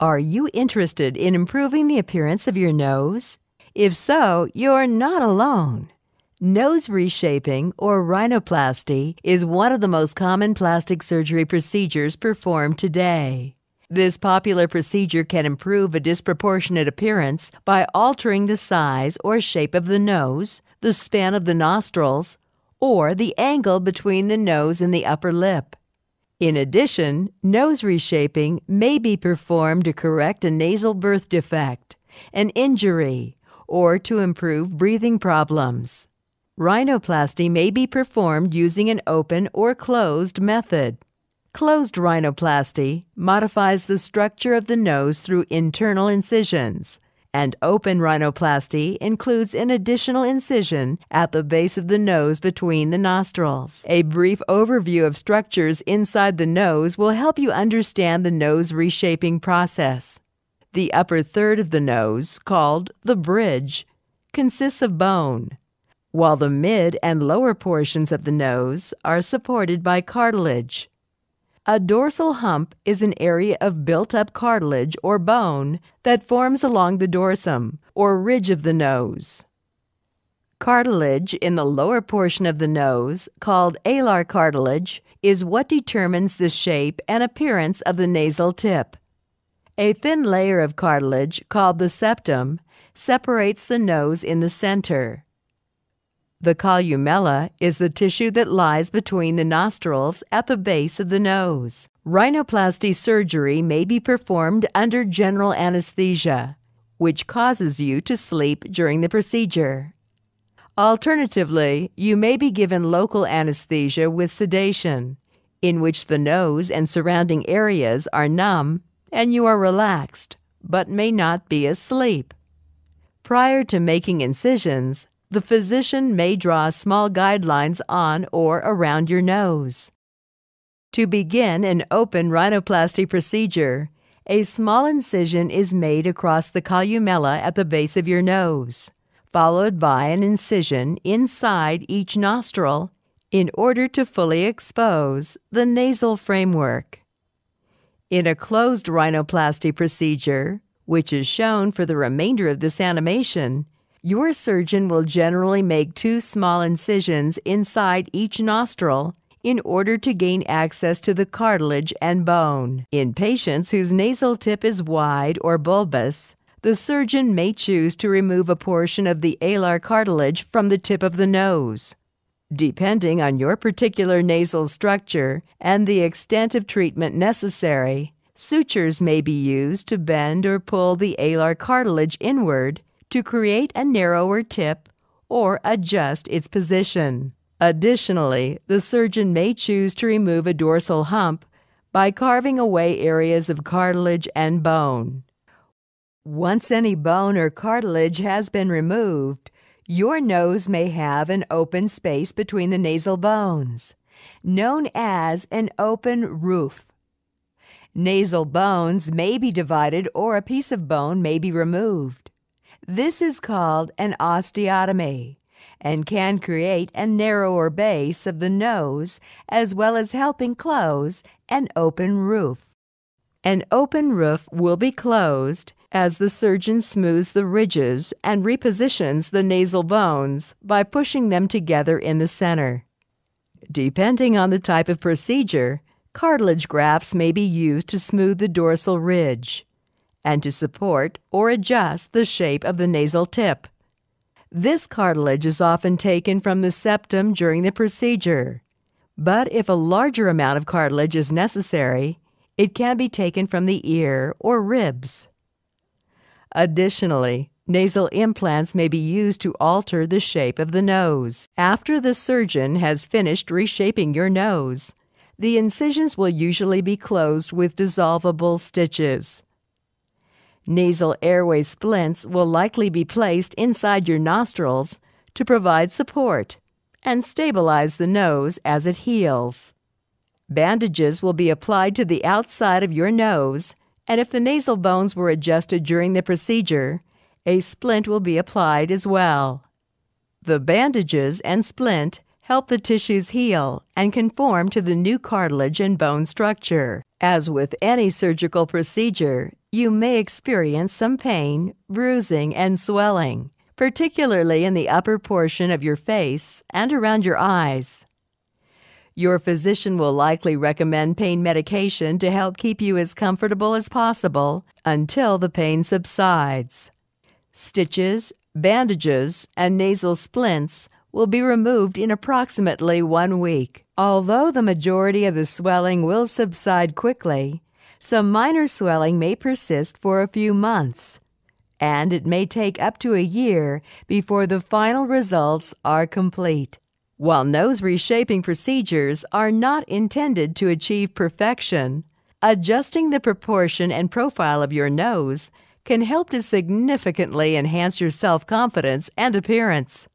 Are you interested in improving the appearance of your nose? If so, you're not alone. Nose reshaping, or rhinoplasty, is one of the most common plastic surgery procedures performed today. This popular procedure can improve a disproportionate appearance by altering the size or shape of the nose, the span of the nostrils, or the angle between the nose and the upper lip. In addition, nose reshaping may be performed to correct a nasal birth defect, an injury, or to improve breathing problems. Rhinoplasty may be performed using an open or closed method. Closed rhinoplasty modifies the structure of the nose through internal incisions, and open rhinoplasty includes an additional incision at the base of the nose between the nostrils. A brief overview of structures inside the nose will help you understand the nose reshaping process. The upper third of the nose, called the bridge, consists of bone, while the mid and lower portions of the nose are supported by cartilage. A dorsal hump is an area of built-up cartilage or bone that forms along the dorsum, or ridge of the nose. Cartilage in the lower portion of the nose, called alar cartilage, is what determines the shape and appearance of the nasal tip. A thin layer of cartilage, called the septum, separates the nose in the center. The columella is the tissue that lies between the nostrils at the base of the nose. Rhinoplasty surgery may be performed under general anesthesia, which causes you to sleep during the procedure. Alternatively, you may be given local anesthesia with sedation, in which the nose and surrounding areas are numb and you are relaxed, but may not be asleep. Prior to making incisions, the physician may draw small guidelines on or around your nose. To begin an open rhinoplasty procedure, a small incision is made across the columella at the base of your nose, followed by an incision inside each nostril in order to fully expose the nasal framework. In a closed rhinoplasty procedure, which is shown for the remainder of this animation, your surgeon will generally make 2 small incisions inside each nostril in order to gain access to the cartilage and bone. In patients whose nasal tip is wide or bulbous, the surgeon may choose to remove a portion of the alar cartilage from the tip of the nose. Depending on your particular nasal structure and the extent of treatment necessary, sutures may be used to bend or pull the alar cartilage inward to create a narrower tip or adjust its position. Additionally, the surgeon may choose to remove a dorsal hump by carving away areas of cartilage and bone. Once any bone or cartilage has been removed, your nose may have an open space between the nasal bones, known as an open roof. Nasal bones may be divided or a piece of bone may be removed. This is called an osteotomy and can create a narrower base of the nose as well as helping close an open roof. An open roof will be closed as the surgeon smooths the ridges and repositions the nasal bones by pushing them together in the center. Depending on the type of procedure, cartilage grafts may be used to smooth the dorsal ridge and to support or adjust the shape of the nasal tip. This cartilage is often taken from the septum during the procedure, but if a larger amount of cartilage is necessary, it can be taken from the ear or ribs. Additionally, nasal implants may be used to alter the shape of the nose. After the surgeon has finished reshaping your nose, the incisions will usually be closed with dissolvable stitches. Nasal airway splints will likely be placed inside your nostrils to provide support and stabilize the nose as it heals. Bandages will be applied to the outside of your nose, and if the nasal bones were adjusted during the procedure, a splint will be applied as well. The bandages and splint help the tissues heal and conform to the new cartilage and bone structure. As with any surgical procedure, you may experience some pain, bruising, and swelling, particularly in the upper portion of your face and around your eyes. Your physician will likely recommend pain medication to help keep you as comfortable as possible until the pain subsides. Stitches, bandages, and nasal splints will be removed in approximately 1 week. Although the majority of the swelling will subside quickly, some minor swelling may persist for a few months, and it may take up to a year before the final results are complete. While nose reshaping procedures are not intended to achieve perfection, adjusting the proportion and profile of your nose can help to significantly enhance your self-confidence and appearance.